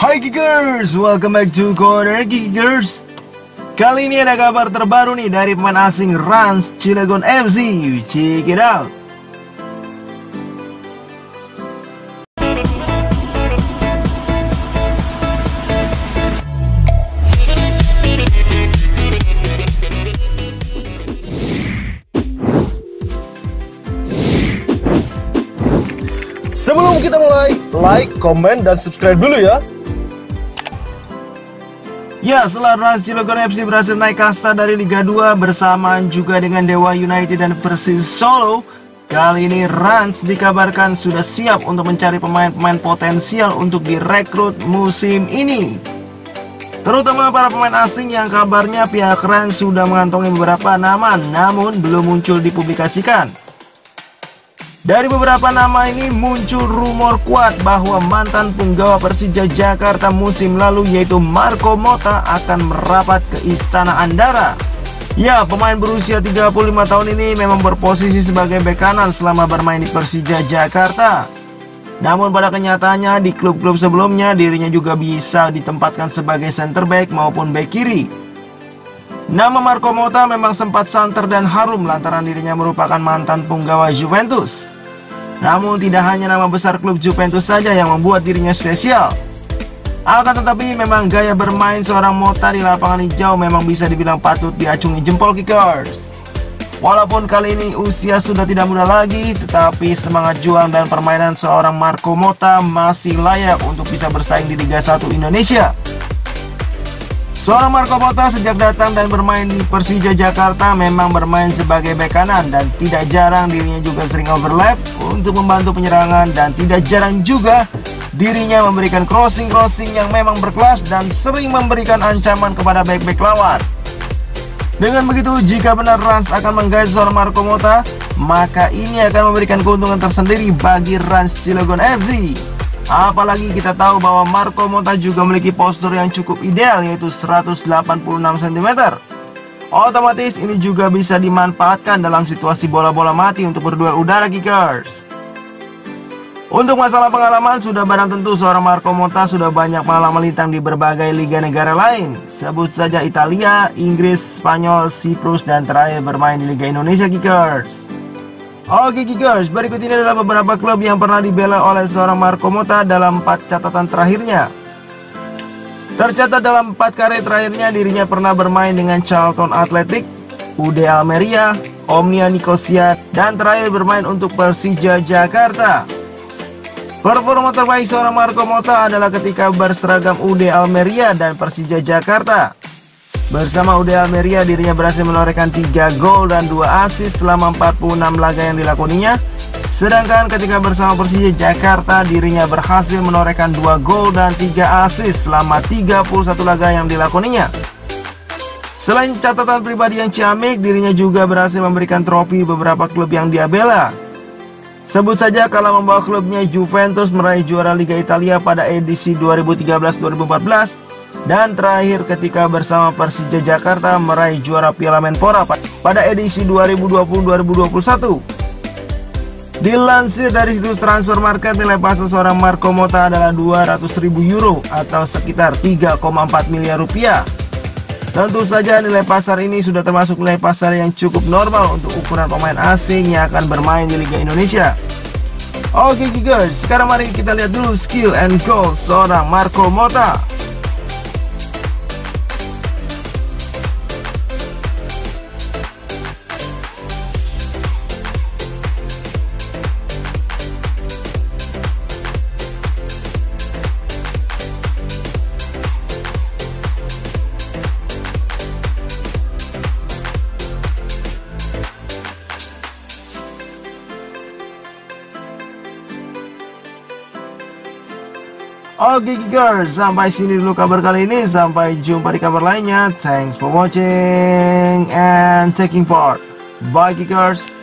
Hai Geekers, welcome back to Corner Geekers. Kali ini ada kabar terbaru nih dari pemain asing Rans Cilegon FC. Check it out. Sebelum kita mulai, like, komen, dan subscribe dulu ya. Ya, setelah Rans Cilegon FC berhasil naik kasta dari Liga 2 bersamaan juga dengan Dewa United dan Persis Solo, kali ini Rans dikabarkan sudah siap untuk mencari pemain-pemain potensial untuk direkrut musim ini. Terutama para pemain asing yang kabarnya pihak Rans sudah mengantongi beberapa nama namun belum muncul dipublikasikan. Dari beberapa nama ini muncul rumor kuat bahwa mantan penggawa Persija Jakarta musim lalu yaitu Marco Motta akan merapat ke Istana Andara. Ya, pemain berusia 35 tahun ini memang berposisi sebagai bek kanan selama bermain di Persija Jakarta. Namun pada kenyataannya di klub-klub sebelumnya dirinya juga bisa ditempatkan sebagai center back maupun bek kiri. Nama Marco Motta memang sempat santer dan harum lantaran dirinya merupakan mantan penggawa Juventus. Namun tidak hanya nama besar klub Juventus saja yang membuat dirinya spesial. Akan tetapi memang gaya bermain seorang Motta di lapangan hijau memang bisa dibilang patut diacungi jempol Kickers. Walaupun kali ini usia sudah tidak muda lagi, tetapi semangat juang dan permainan seorang Marco Motta masih layak untuk bisa bersaing di Liga 1 Indonesia. Seorang Marco Motta sejak datang dan bermain di Persija Jakarta memang bermain sebagai bek kanan dan tidak jarang dirinya juga sering overlap untuk membantu penyerangan dan tidak jarang juga dirinya memberikan crossing-crossing yang memang berkelas dan sering memberikan ancaman kepada bek-bek lawan. Dengan begitu, jika benar Rans akan menggait seorang Marco Motta, maka ini akan memberikan keuntungan tersendiri bagi Rans Cilegon FC. Apalagi kita tahu bahwa Marco Motta juga memiliki postur yang cukup ideal yaitu 186 cm. Otomatis ini juga bisa dimanfaatkan dalam situasi bola-bola mati untuk berduel udara Kickers. Untuk masalah pengalaman sudah barang tentu seorang Marco Motta sudah banyak malang melintang di berbagai liga negara lain. Sebut saja Italia, Inggris, Spanyol, Siprus dan terakhir bermain di Liga Indonesia Kickers. Oke Kickers, berikut ini adalah beberapa klub yang pernah dibela oleh seorang Marco Motta dalam 4 catatan terakhirnya. Tercatat dalam 4 karir terakhirnya dirinya pernah bermain dengan Charlton Athletic, UD Almeria, Omnia Nicosia, dan terakhir bermain untuk Persija Jakarta. Performa terbaik seorang Marco Motta adalah ketika berseragam UD Almeria dan Persija Jakarta. Bersama UD Almeria dirinya berhasil menorehkan 3 gol dan 2 assist selama 46 laga yang dilakoninya. Sedangkan ketika bersama Persija Jakarta dirinya berhasil menorehkan 2 gol dan 3 assist selama 31 laga yang dilakoninya. Selain catatan pribadi yang ciamik, dirinya juga berhasil memberikan trofi beberapa klub yang dia bela. Sebut saja kalau membawa klubnya Juventus meraih juara Liga Italia pada edisi 2013-2014. Dan terakhir ketika bersama Persija Jakarta meraih juara Piala Menpora pada edisi 2020-2021. Dilansir dari situs transfer market, nilai pasar seorang Marco Motta adalah 200.000 euro atau sekitar 3,4 miliar rupiah. Tentu saja nilai pasar ini sudah termasuk nilai pasar yang cukup normal untuk ukuran pemain asing yang akan bermain di Liga Indonesia. Oke Kickers, sekarang mari kita lihat dulu skill and goal seorang Marco Motta. Oke Kickers, sampai sini dulu kabar kali ini. Sampai jumpa di kabar lainnya. Thanks for watching and taking part. Bye Kickers.